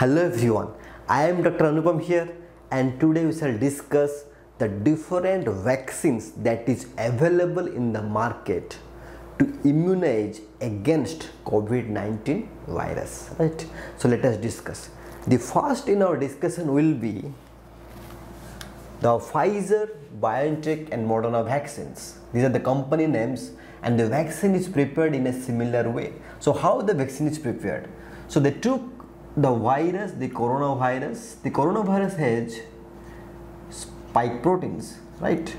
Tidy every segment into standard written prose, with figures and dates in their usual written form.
Hello everyone, I am Dr. Anupam here, and today we shall discuss the different vaccines that is available in the market to immunize against COVID-19 virus, right? So let us discuss. The first in our discussion will be the Pfizer, BioNTech and Moderna vaccines. These are the company names, and the vaccine is prepared in a similar way. So how the vaccine is prepared? So they took the virus, the coronavirus has spike proteins, right?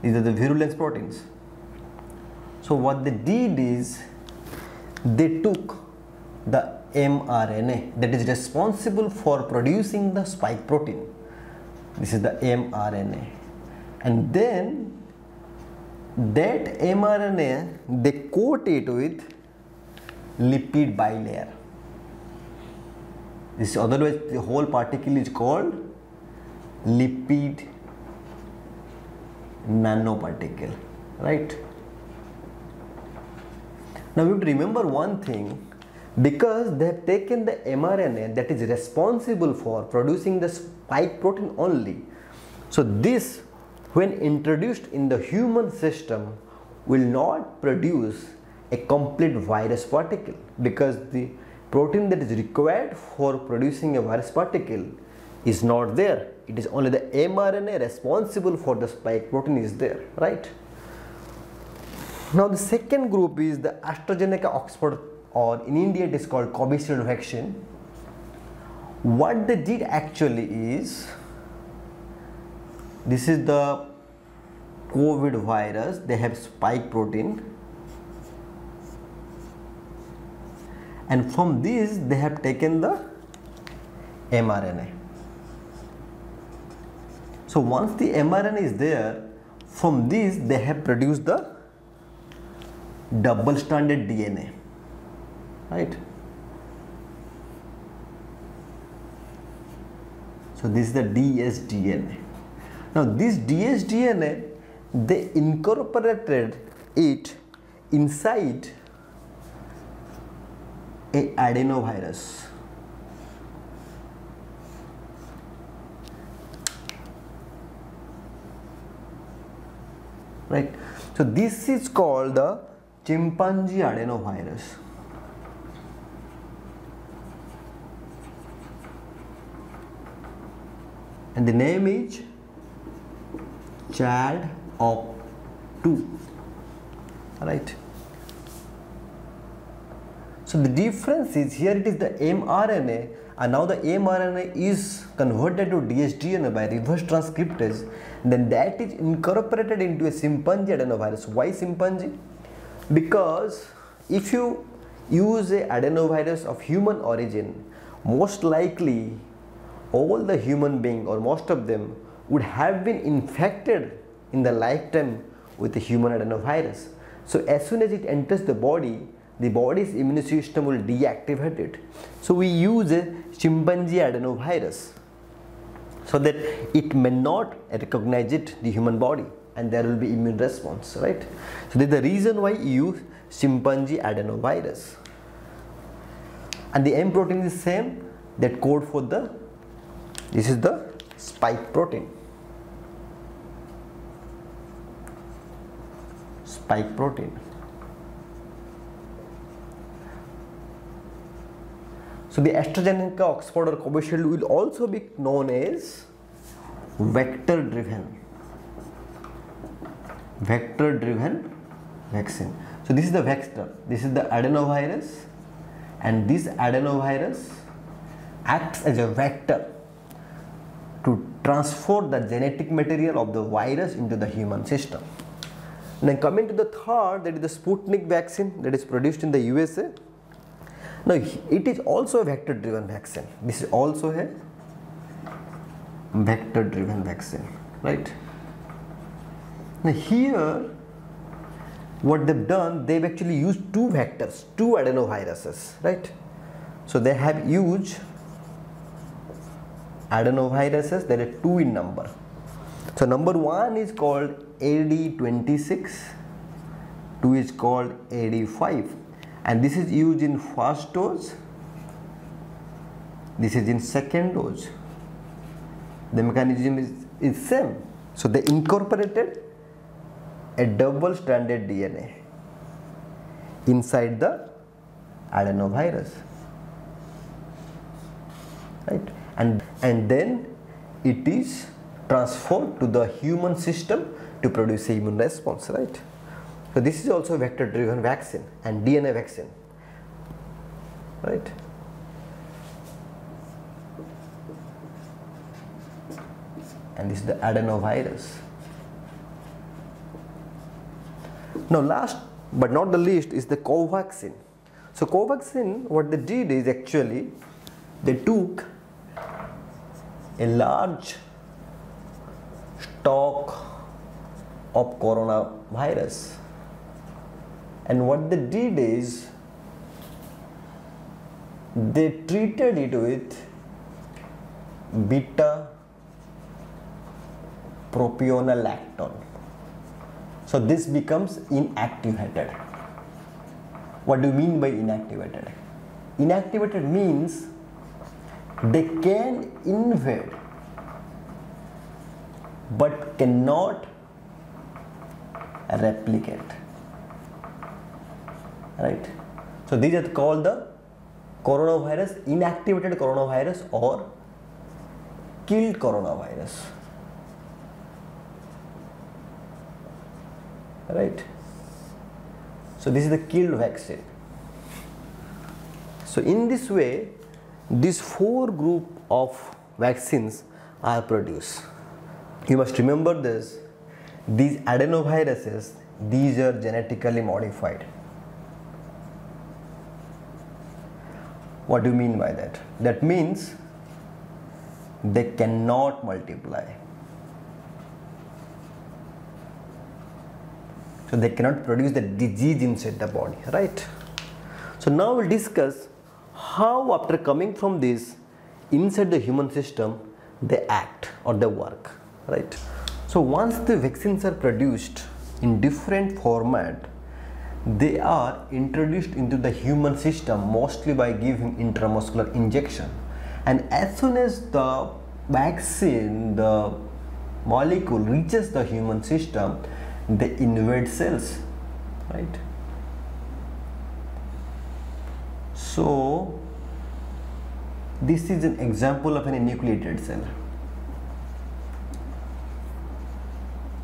These are the virulence proteins. So what they did is they took the mRNA that is responsible for producing the spike protein. This is the mRNA, and then that mRNA they coat it with lipid bilayer. This otherwise the whole particle is called lipid nanoparticle, right? Now you have to remember one thing, because they have taken the mRNA that is responsible for producing the spike protein only. So this, when introduced in the human system, will not produce a complete virus particle, because the protein that is required for producing a virus particle is not there. It is only the mRNA responsible for the spike protein is there, right? Now the second group is the AstraZeneca Oxford, or in India it is called Covishield vaccine. What they did actually is, this is the COVID virus, they have spike protein, and from this they have taken the mRNA. So once the mRNA is there, from this they have produced the double-stranded DNA, right? So this is the dsDNA. Now this dsDNA they incorporated it inside an adenovirus. Right. So this is called the chimpanzee adenovirus. And the name is ChAdOx2. Right. So the difference is, here it is the mRNA, and now the mRNA is converted to dsDNA by reverse transcriptase, then that is incorporated into a chimpanzee adenovirus. Why chimpanzee? Because if you use a adenovirus of human origin, most likely all the human being, or most of them, would have been infected in the lifetime with a human adenovirus. So as soon as it enters the body's immune system will deactivate it. So we use a chimpanzee adenovirus so that it may not recognize it, the human body, and there will be immune response, right? So this is the reason why you use chimpanzee adenovirus. And the M protein is same, that code for the, this is the spike protein. Spike protein. So the AstraZeneca, Oxford or Covishield will also be known as vector driven vaccine. So this is the vector, this is the adenovirus, and this adenovirus acts as a vector to transfer the genetic material of the virus into the human system. And then coming to the third, that is the Sputnik vaccine that is produced in the USA. Now it is also a vector driven vaccine. This is also a vector driven vaccine, right? Now here what they've done, they've actually used two vectors, two adenoviruses, right? So they have used adenoviruses that are two in number. So number one is called AD26, two is called AD5. And this is used in first dose This is in second dose. The mechanism is same. So they incorporated a double-stranded DNA inside the adenovirus, right? And then it is transformed to the human system to produce a immune response, right? So this is also vector-driven vaccine and DNA vaccine, right? And this is the adenovirus. Now last but not the least is the Covaxin. So Covaxin, what they did is actually they took a large stock of coronavirus, and what they did is they treated it with beta propionolactone. So this becomes inactivated. What do you mean by inactivated? Inactivated means they can invade but cannot replicate, right? So these are called the coronavirus, inactivated coronavirus or killed coronavirus, right? So this is the killed vaccine. So in this way, these four group of vaccines are produced. You must remember this. These adenoviruses, these are genetically modified. What do you mean by that? That means they cannot multiply. So they cannot produce the disease inside the body, right? So now we'll discuss how, after coming from this inside the human system, they act or they work, right? So once the vaccines are produced in different format, they are introduced into the human system mostly by giving intramuscular injection. And as soon as the vaccine, the molecule reaches the human system, they invade cells, right? So this is an example of an enucleated cell.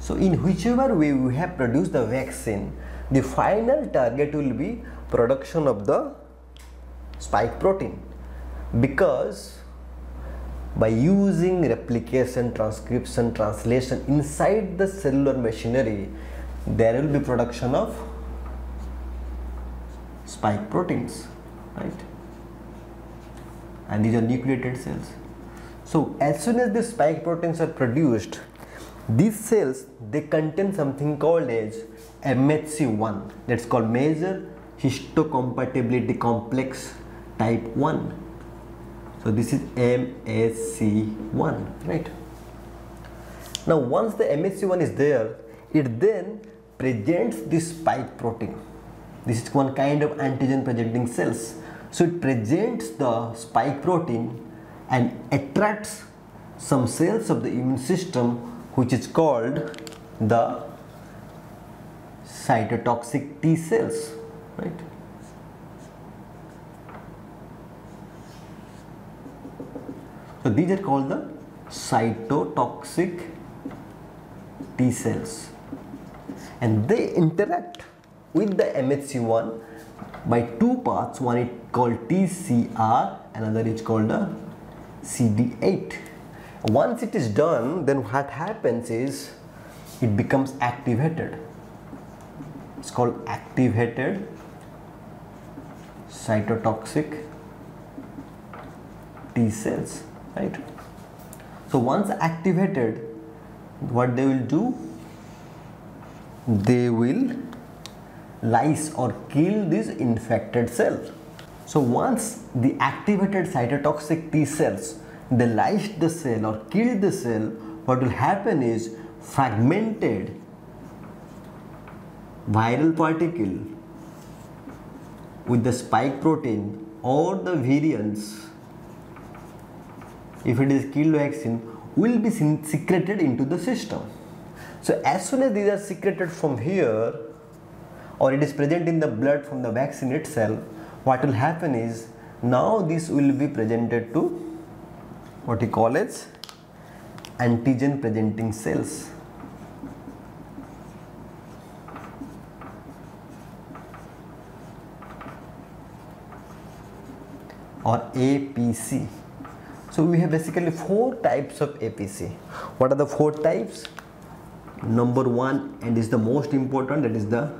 So in whichever way we have produced the vaccine, the final target will be production of the spike protein, because by using replication, transcription, translation inside the cellular machinery, there will be production of spike proteins, right? And these are nucleated cells. So as soon as the spike proteins are produced, these cells, they contain something called as MHC1, that's called major histocompatibility complex type 1. So this is MHC1, right? Now once the MHC1 is there, it then presents this spike protein. This is one kind of antigen presenting cells. So it presents the spike protein and attracts some cells of the immune system, which is called the cytotoxic T cells, right? So these are called the cytotoxic T cells, and they interact with the MHC1 by two paths. One is called TCR, another is called the CD8. Once it is done, then what happens is it becomes activated. It's called activated cytotoxic T cells, right? So once activated, what they will do, they will lyse or kill this infected cell. So once the activated cytotoxic T cells, they lyse the cell or kill the cell, what will happen is fragmented viral particle with the spike protein or the variants if it is killed vaccine, will be secreted into the system. So as soon as these are secreted from here, or it is present in the blood from the vaccine itself, what will happen is, now this will be presented to what you call as antigen presenting cells. Or APC. So we have basically four types of APC. What are the four types? Number one, and is the most important, that is the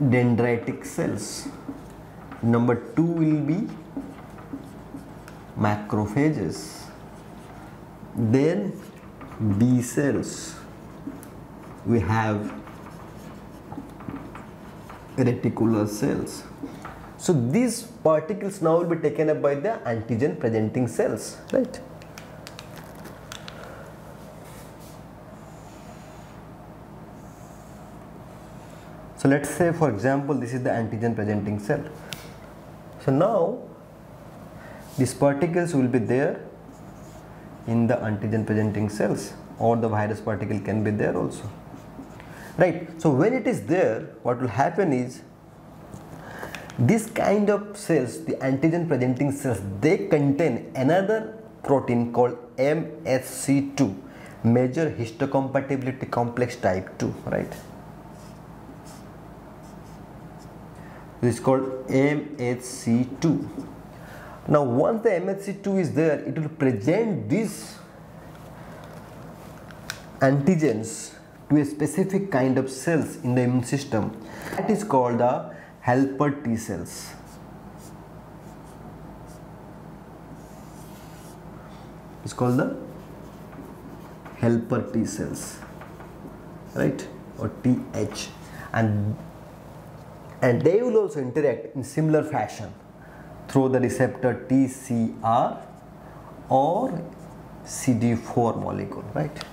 dendritic cells. Number two will be macrophages, then B cells, we have reticular cells. So these particles now will be taken up by the antigen presenting cells, right? So let's say, for example, this is the antigen presenting cell. So now these particles will be there in the antigen presenting cells, or the virus particle can be there also, right? So when it is there, what will happen is, this kind of cells, the antigen presenting cells, they contain another protein called MHC2, major histocompatibility complex type 2, right? This is called MHC2. Now once the MHC2 is there, it will present these antigens to a specific kind of cells in the immune system. That is called the helper T cells. It's called the helper T cells, right, or TH, and they will also interact in similar fashion through the receptor TCR or CD4 molecule, right?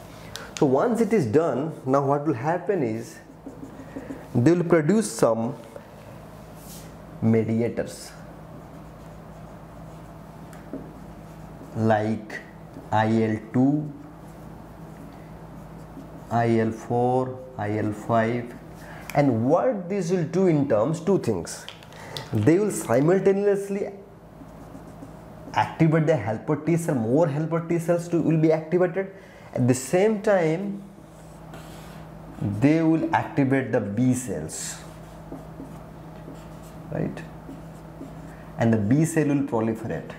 So once it is done, now what will happen is, they will produce some mediators like IL-2, IL-4, IL-5, and what this will do in terms, two things. They will simultaneously activate the helper T cell, more helper T cells will be activated. At the same time, they will activate the B cells, right, and the B cell will proliferate.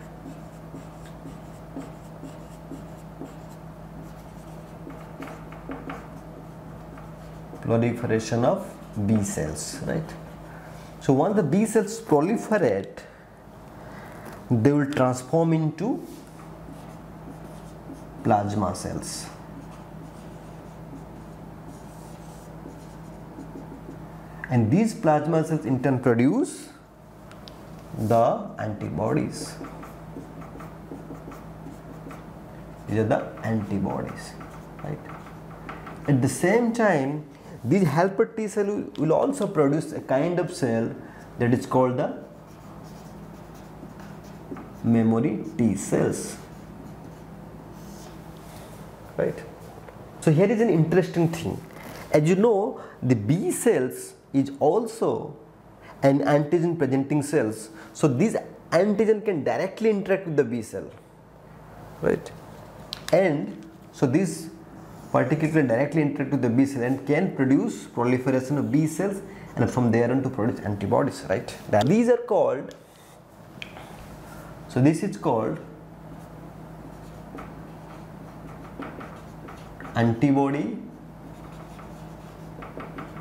Proliferation of B cells, right? So once the B cells proliferate, they will transform into plasma cells. And these plasma cells in turn produce the antibodies. These are the antibodies, right? At the same time, these helper T cell will also produce a kind of cell that is called the memory T cells, right? So here is an interesting thing. As you know, the B cells is also an antigen presenting cells. So this antigen can directly interact with the B cell, right? And so this particle can directly interact with the B cell and can produce proliferation of B cells, and from there on to produce antibodies, right? These are called, so this is called antibody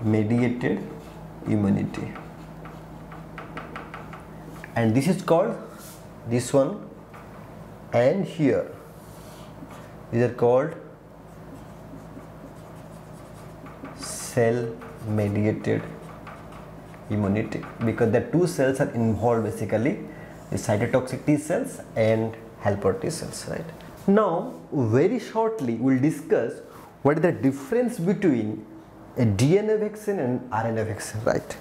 mediated immunity, and this is called, this one and here, these are called cell mediated immunity, because the two cells are involved, basically the cytotoxic T cells and helper T cells, right? Now very shortly we will discuss what is the difference between a DNA vaccine and RNA vaccine, right?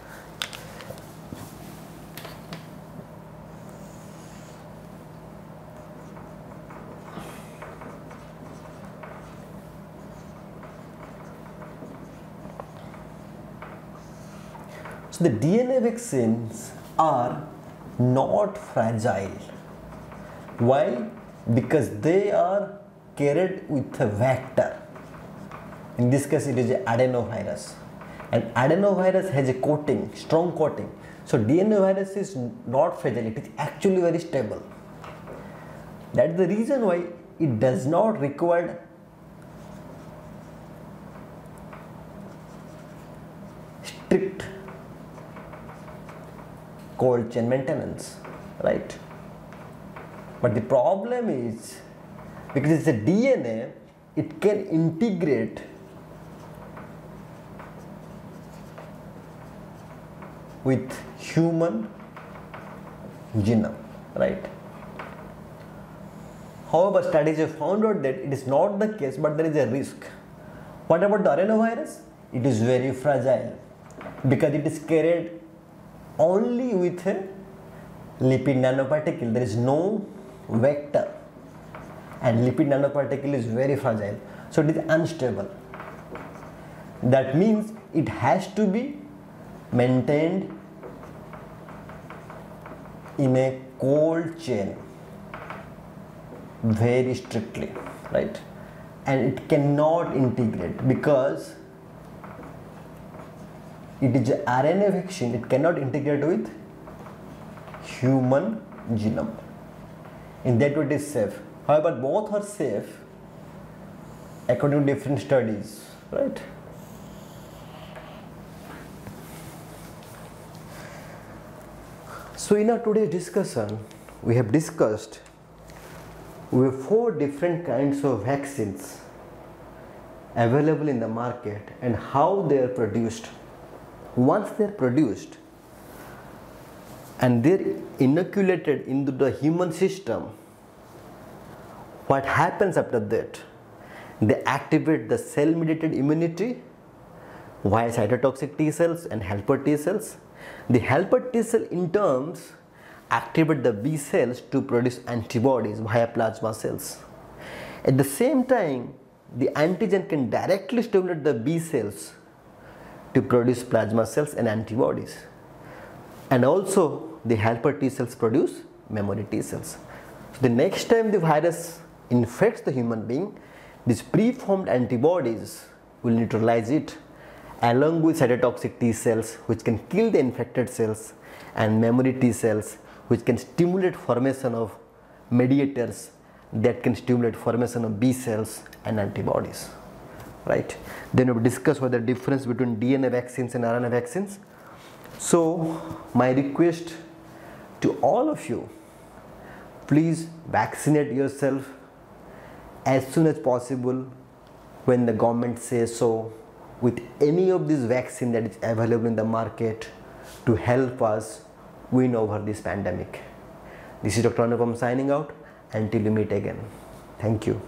the DNA vaccines are not fragile. Why? Because they are carried with a vector. In this case, it is an adenovirus. And adenovirus has a coating, strong coating. So DNA virus is not fragile, it is actually very stable. That's the reason why it does not require strict cold chain maintenance, right? But the problem is, because it's a DNA, it can integrate with human genome, right? However, studies have found out that it is not the case, but there is a risk. What about the adenovirus? It is very fragile because it is carried only with a lipid nanoparticle. There is no vector, and lipid nanoparticle is very fragile, so it is unstable. That means it has to be maintained in a cold chain very strictly, right? And it cannot integrate because it is an RNA vaccine. It cannot integrate with human genome. In that way, it is safe. However, both are safe according to different studies, right? So in our today's discussion, we have discussed with 4 different kinds of vaccines available in the market and how they are produced. Once they are produced and they are inoculated into the human system, what happens after that? They activate the cell-mediated immunity via cytotoxic T cells and helper T cells. The helper T cell in turns activate the B cells to produce antibodies via plasma cells. At the same time, the antigen can directly stimulate the B cells to produce plasma cells and antibodies. And also the helper T cells produce memory T cells. So the next time the virus infects the human being, these preformed antibodies will neutralize it, along with cytotoxic T cells which can kill the infected cells and memory T cells which can stimulate formation of mediators that can stimulate formation of B cells and antibodies, right? Then we'll discuss what the difference between DNA vaccines and RNA vaccines. So my request to all of you, please vaccinate yourself as soon as possible when the government says so, with any of these vaccine that is available in the market to help us win over this pandemic. This is Dr. Anupam signing out until we meet again. Thank you.